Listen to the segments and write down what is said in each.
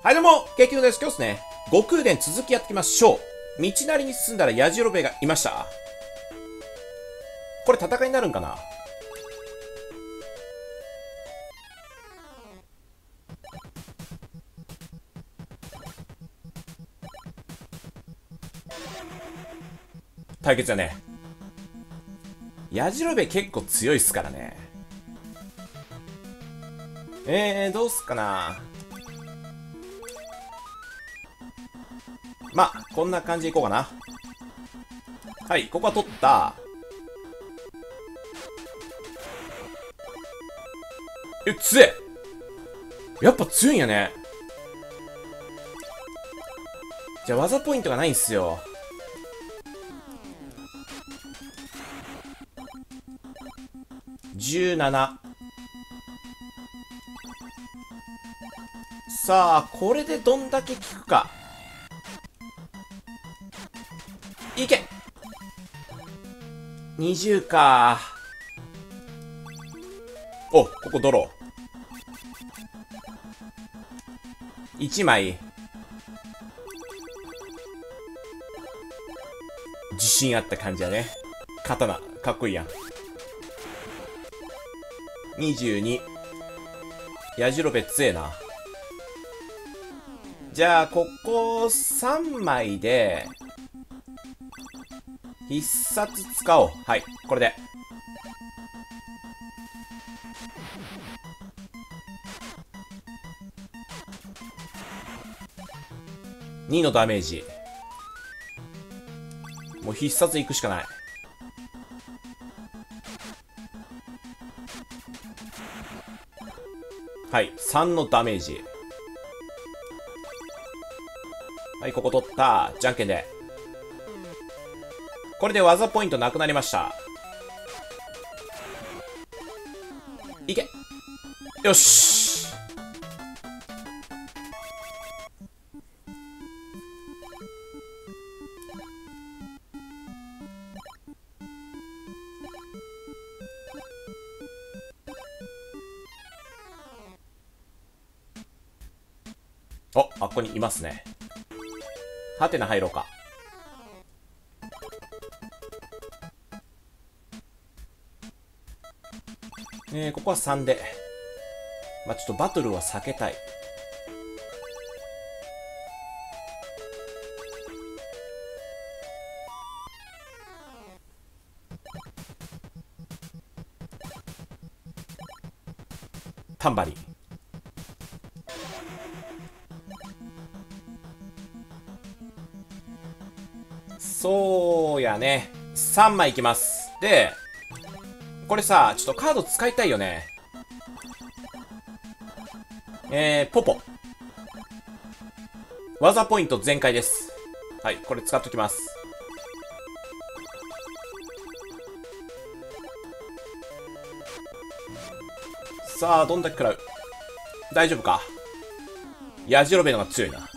はい、どうも、ケーキのです。今日ですね、悟空伝続きやっていきましょう。道なりに進んだらヤジロベがいました。これ戦いになるんかな？対決だね。ヤジロベ結構強いっすからね。どうすっかな。まあ、こんな感じでいこうかな。はい、ここは取った。強え！やっぱ強いんやね。じゃあ、技ポイントがないんすよ。17。さあ、これでどんだけ効くか。いけ !20 か。お、ここドロー。1枚。自信あった感じだね。刀、かっこいいやん。22。ヤジロベ強えな。じゃあ、ここ3枚で、必殺使おう。はい、これで。2のダメージ。もう必殺いくしかない。はい、3のダメージ。はい、ここ取った。じゃんけんで。これで技ポイントなくなりました。いけ。よし。お、あっこにいますね。ハテナ入ろうか。ここは3で。まあ、ちょっとバトルは避けたい。タンバリン。そうやね。3枚いきます。で、これさ、ちょっとカード使いたいよね。ポポ。技ポイント全開です。はい、これ使っときます。さあ、どんだけ食らう？大丈夫か？ヤジロベのが強いな。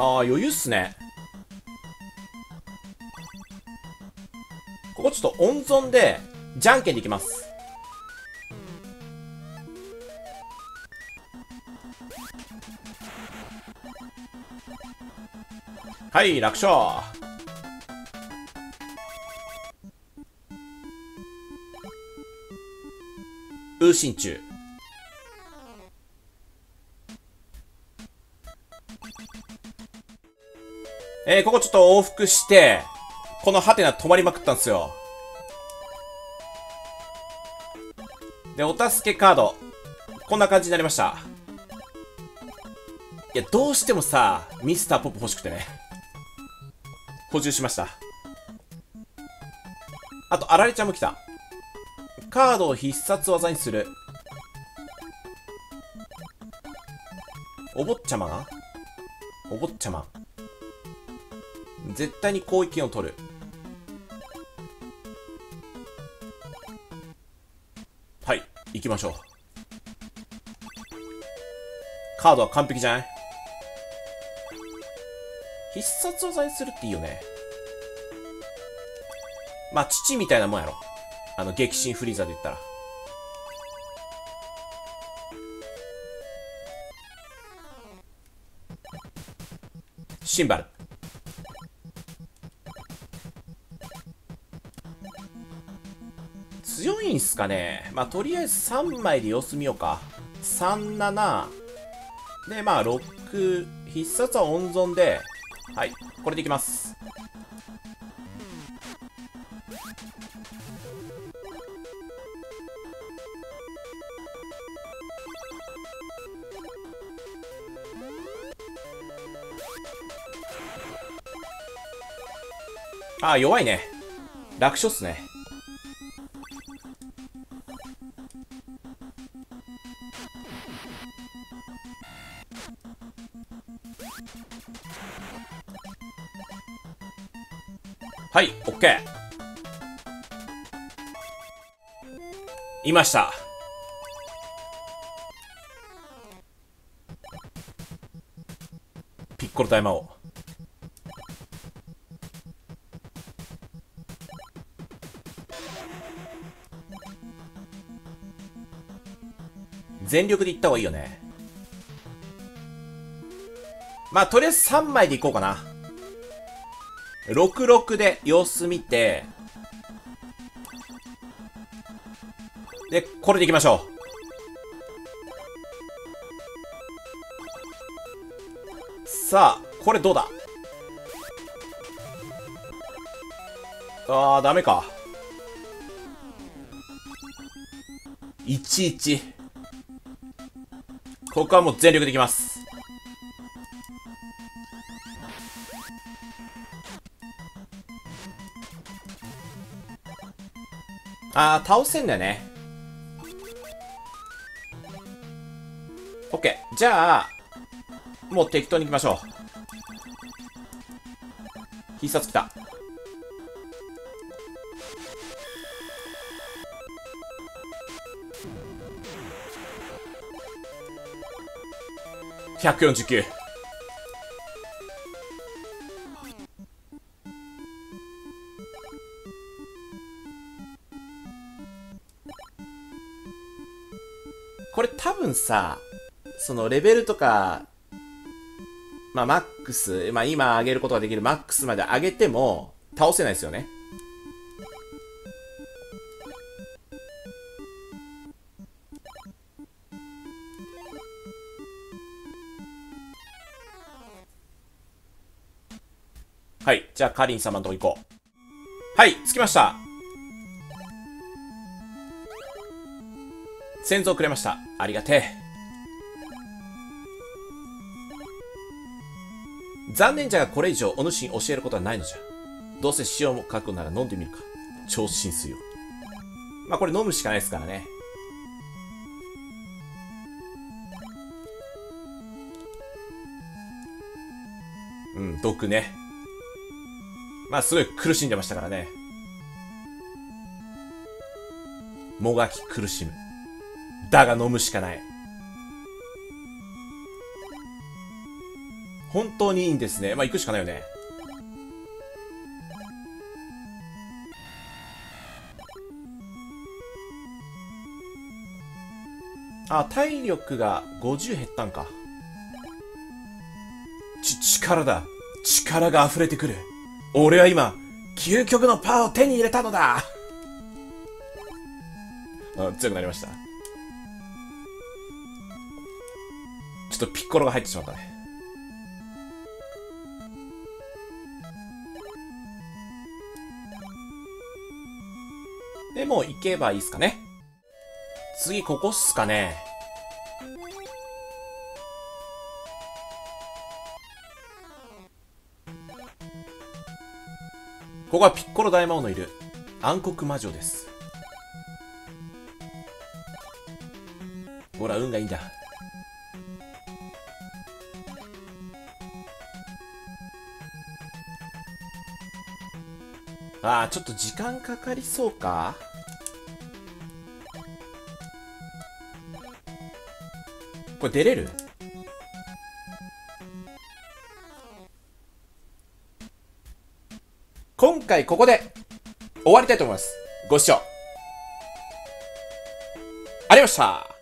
ああ、余裕っすね。ここちょっと温存で、じゃんけんでいきます。はい、楽勝。ウーシンチュー。ここちょっと往復して、このハテナ止まりまくったんですよ。で、お助けカード。こんな感じになりました。いや、どうしてもさ、ミスターポップ欲しくてね。補充しました。あと、あられちゃんも来た。カードを必殺技にする。お坊ちゃまが？お坊ちゃま。絶対に攻撃を取る。はい、行きましょう。カードは完璧じゃない？必殺技にするっていいよね。まあ、父みたいなもんやろ。あの、激震フリーザで言ったら。シンバル。強いんすかね。まあ、とりあえず3枚で様子見ようか。37。で、まあ、6。必殺は温存で。はい。これでいきます。ああ、弱いね。楽勝っすね。はい、オッケー。いました。ピッコロ大魔王。全力でいった方がいいよね。まあ、とりあえず3枚でいこうかな。66で様子見て、で、これでいきましょう。さあ、これどうだ？あー、ダメか。11。ここはもう全力でいきます。あー、倒せんだよね。OK。じゃあ、もう適当にいきましょう。必殺きた。149。これ多分さ、そのレベルとか、まあマックス、まあ今上げることができるマックスまで上げても倒せないですよね。はい。じゃあ、カリン様のとこ行こう。はい。着きました。先祖をくれました。ありがてえ。残念じゃが、これ以上お主に教えることはないのじゃ。どうせ塩も書くなら飲んでみるか。超浸水を。まあ、これ飲むしかないですからね。うん、毒ね。まあ、すごい苦しんでましたからね。もがき苦しむ。だが飲むしかない。本当にいいんですね。まあ、行くしかないよね。あ、体力が50減ったんか。力だ。力が溢れてくる。俺は今、究極のパワーを手に入れたのだ。あ、強くなりました。ちょっとピッコロが入ってしまったね。で、もう行けばいいっすかね。次、ここっすかね。ここはピッコロ大魔王のいる暗黒魔城です。ほら、運がいいんだ。ああ、ちょっと時間かかりそうか。これ出れる？今回ここで終わりたいと思います。ご視聴ありがとうございました。